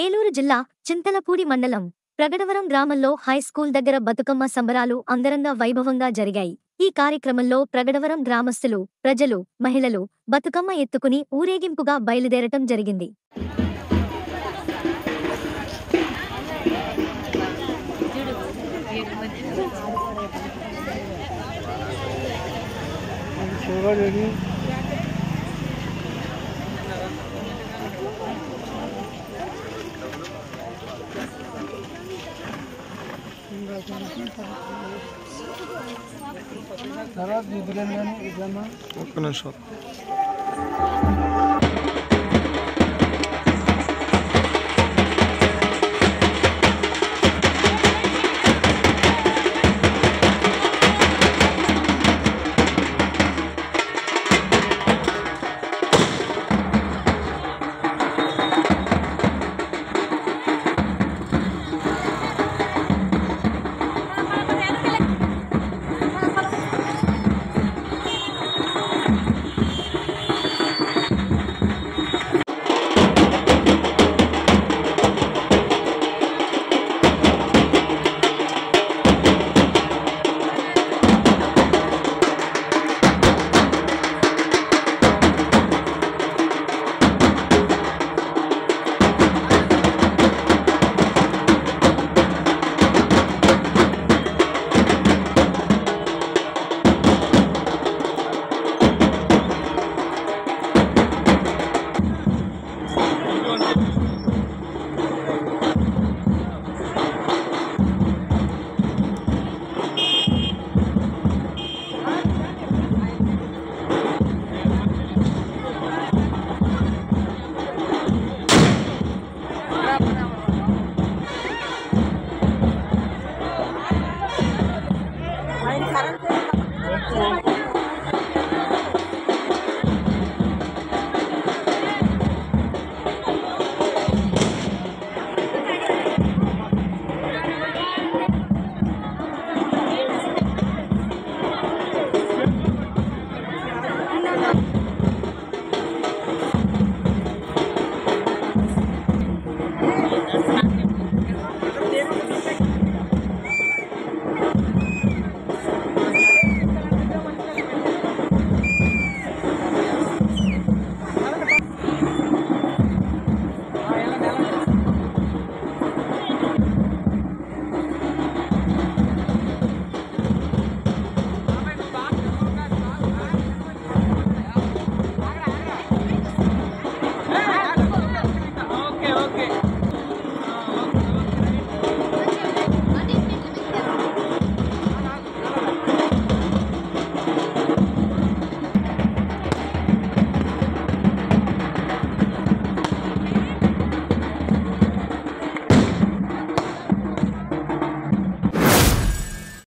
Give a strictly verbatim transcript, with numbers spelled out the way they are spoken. ఏలూరు జిల్లా చింతలపూడి మండలం ప్రగడవరం గ్రామంలో హైస్కూల్ దగ్గర బతుకమ్మ సంబరాలు అంగరంగ వైభవంగా జరిగాయి. ఈ కార్యక్రమంలో ప్రగడవరం గ్రామస్తులు, ప్రజలు, మహిళలు బతుకమ్మ ఎత్తుకుని ఊరేగింపుగా బయలుదేరటం జరిగింది. Taraf di Brendan Islam.